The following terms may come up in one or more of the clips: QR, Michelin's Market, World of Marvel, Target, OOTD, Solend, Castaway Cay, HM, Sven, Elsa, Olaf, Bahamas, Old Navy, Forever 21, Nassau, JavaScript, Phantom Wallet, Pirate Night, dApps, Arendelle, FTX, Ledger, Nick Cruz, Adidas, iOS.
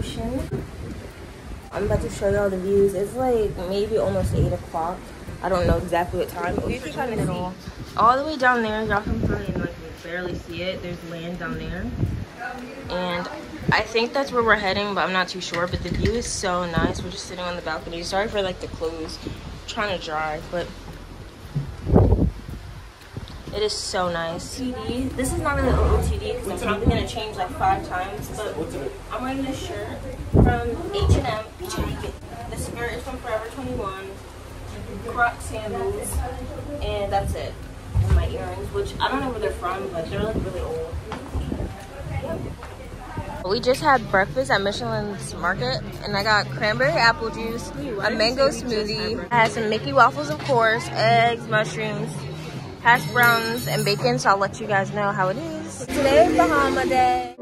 ocean. I'm about to show y'all the views. It's like maybe almost 8 o'clock. I don't know exactly what time, but we can kind of see all the way down there. Y'all can probably like barely see it. There's land down there, and I think that's where we're heading, but I'm not too sure. But the view is so nice. We're just sitting on the balcony. Sorry for like the clothes, I'm trying to dry, but it is so nice. This is not really OOTD because I'm probably gonna change like 5 times. But I'm wearing this shirt from HM. The skirt is from Forever 21. Croc sandals, and that's it. And my earrings, which I don't know where they're from, but they're like really old. We just had breakfast at Michelin's Market, and I got cranberry apple juice, a mango smoothie. I had some Mickey waffles, of course, eggs, mushrooms, hash browns, and bacon. So I'll let you guys know how it is. Today is Bahama Day.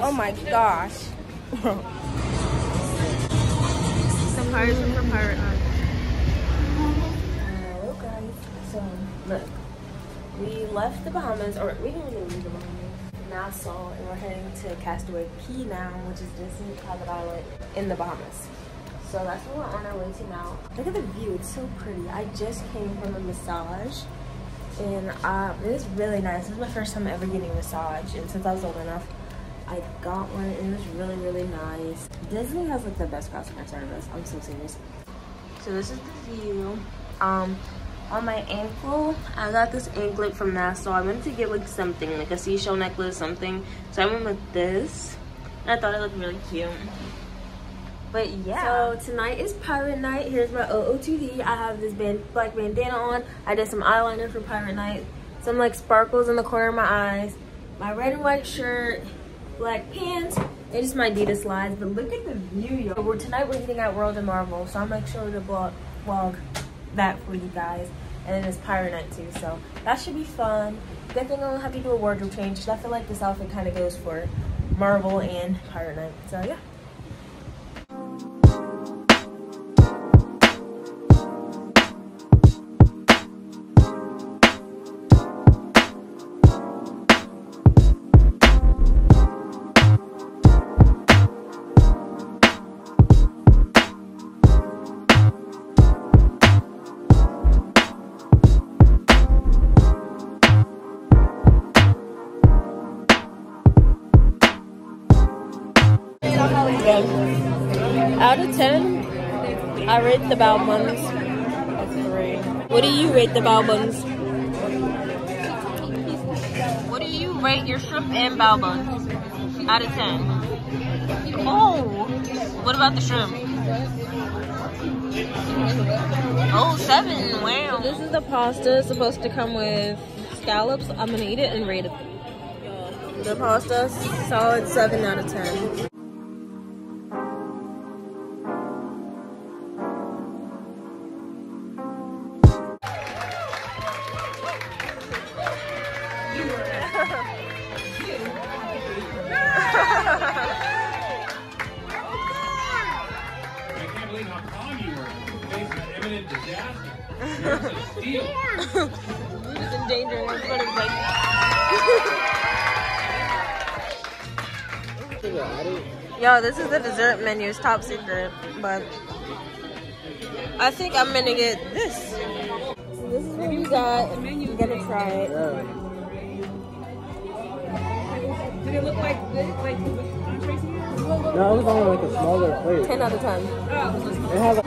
Oh my gosh. Some pirates from Pirate Night. Hello guys. So look, we left the Bahamas, or we didn't really leave the Bahamas. Nassau, and we're heading to Castaway Cay now, which is Disney private island in the Bahamas. So that's what we're on our way to now. Look at the view, it's so pretty. I just came from a massage, and it was really nice. This is my first time ever getting a massage, and since I was old enough, I got one, and it was really, really nice. Disney has like the best customer service. I'm so serious. So this is the view. On my ankle, I got this anklet from Nassau. I wanted to get like something, like a seashell necklace, something. So I went with this, and I thought it looked really cute. But yeah. So tonight is Pirate Night. Here's my OOTD. I have this black bandana on. I did some eyeliner for Pirate Night. Some like sparkles in the corner of my eyes. My red and white shirt. Black pants. They're just my Adidas slides, but look at the view, y'all. Tonight we're eating at World of Marvel, so I'll make sure to vlog that for you guys. And then it's Pirate Night too, so that should be fun. Good thing I don't have to do a wardrobe change, because I feel like this outfit kind of goes for Marvel and Pirate Night, so yeah. Out of 10, I rate the bao buns a 3. What do you rate the bao buns? What do you rate your shrimp and bao buns? Out of 10. Oh, what about the shrimp? Oh, 7, wow. So this is the pasta. It's supposed to come with scallops. I'm gonna eat it and rate it. The pasta, solid 7 out of 10. Yo, this is the dessert menu. It's top secret, but I think I'm gonna get this. So this is what we got. I'm gonna try it. Did it look like this? Like with entrees? No, it was only like a smaller plate. 10 out of 10. It has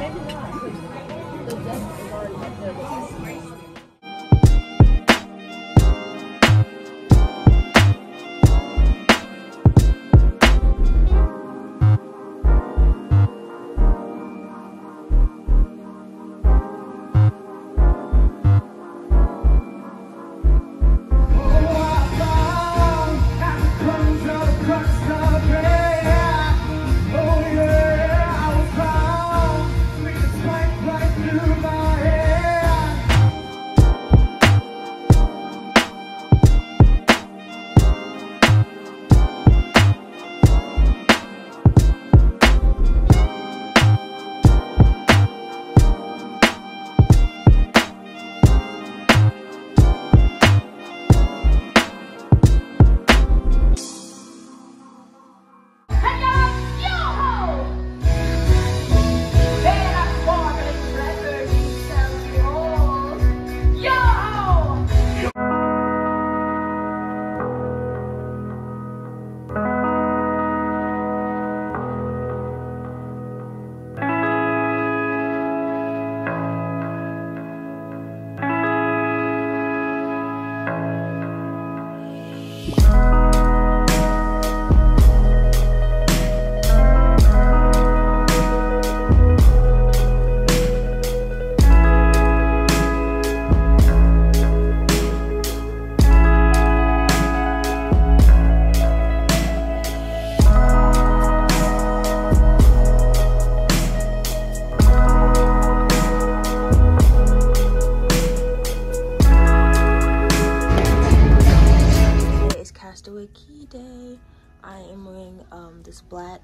I am wearing this black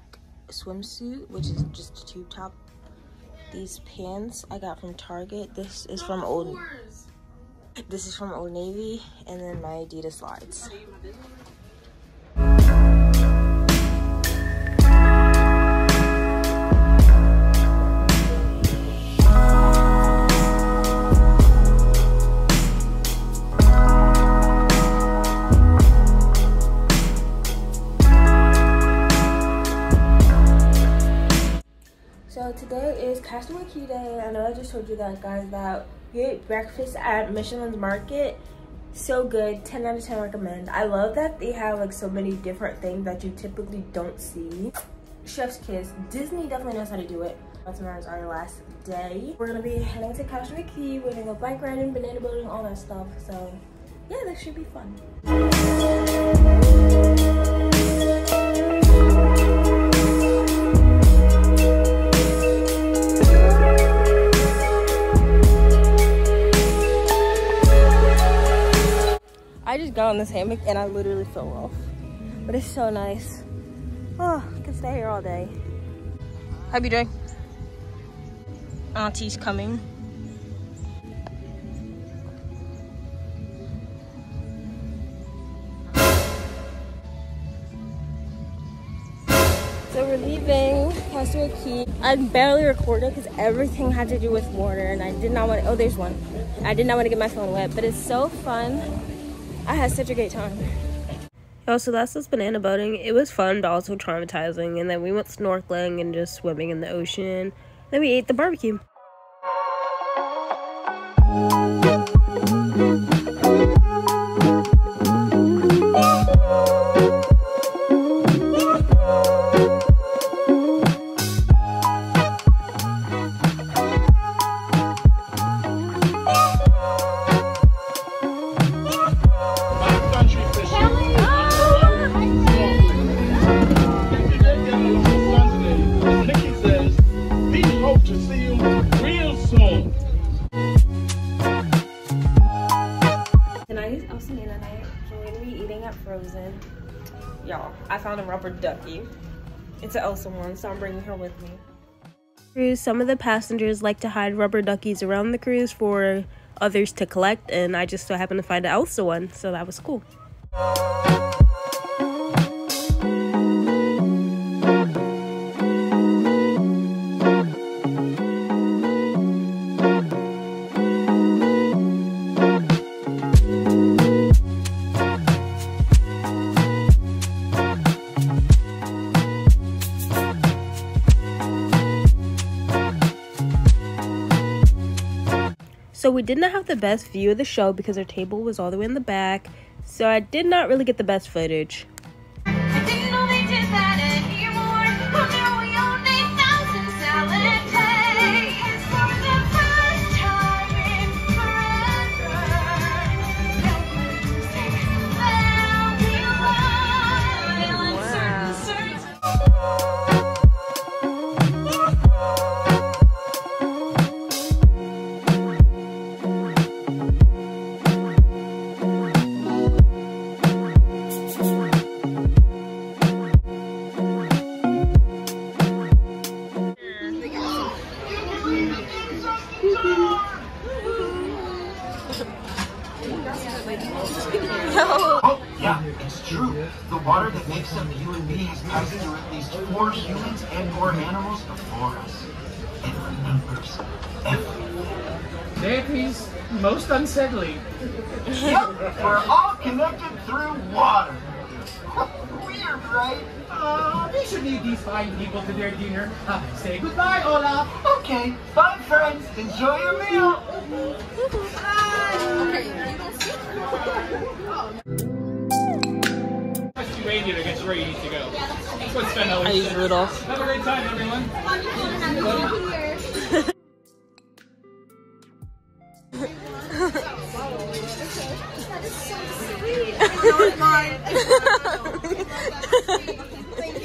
swimsuit, which is just a tube top. These pants I got from Target. This is from Old Navy, and then my Adidas slides. So today is Castaway Cay day. I know I just told you that, guys, that we ate breakfast at Michelin's Market. So good, 10 out of 10 recommend. I love that they have like so many different things that you typically don't see. Chef's kiss, Disney definitely knows how to do it. Tomorrow's our last day. We're gonna be heading to Castaway Cay. We're gonna go bike riding, banana boating, all that stuff. So yeah, this should be fun. I just got on this hammock and I literally fell off. But it's so nice. Oh, I can stay here all day. How you doing? Auntie's coming. So we're leaving Castaway Cay. I barely recorded because everything had to do with water and I did not want to, oh, there's one. I did not want to get my phone wet, but it's so fun. I had such a great time. So that's this banana boating. It was fun, but also traumatizing. And then we went snorkeling and just swimming in the ocean. Then we ate the barbecue. Y'all, I found a rubber ducky. It's an Elsa one, so I'm bringing her with me. Cruise, some of the passengers like to hide rubber duckies around the cruise for others to collect, and I just so happened to find an Elsa one, so that was cool. So we did not have the best view of the show because our table was all the way in the back, so I did not really get the best footage. Oh, yeah, it's true. The water that makes up the human being has to at least 4 humans and 4 animals before us. It remembers everything. That is most unsettling. Yep, we're all connected through water. Weird, right? We should leave these fine people to their dinner. Say goodbye, Olaf. Okay, bye, friends. Enjoy your meal. Reindeer gets where you need to go. That's what Sven always said. Rudolph. Have a great time, everyone. That is so sweet. Thank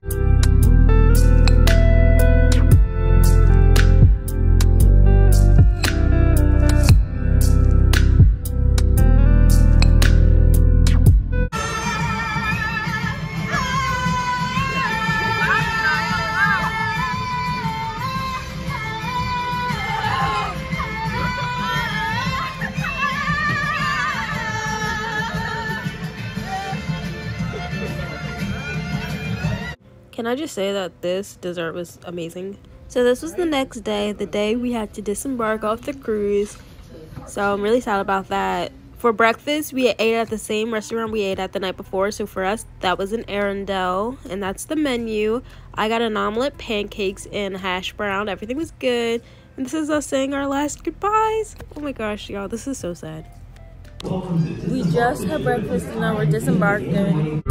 you. Can I just say that this dessert was amazing? So this was the next day, the day we had to disembark off the cruise. So I'm really sad about that. For breakfast, we ate at the same restaurant we ate at the night before. So for us, that was an Arendelle, and that's the menu. I got an omelet, pancakes, and hash brown. Everything was good. And this is us saying our last goodbyes. Oh my gosh, y'all, this is so sad. We just had breakfast and now we're disembarking.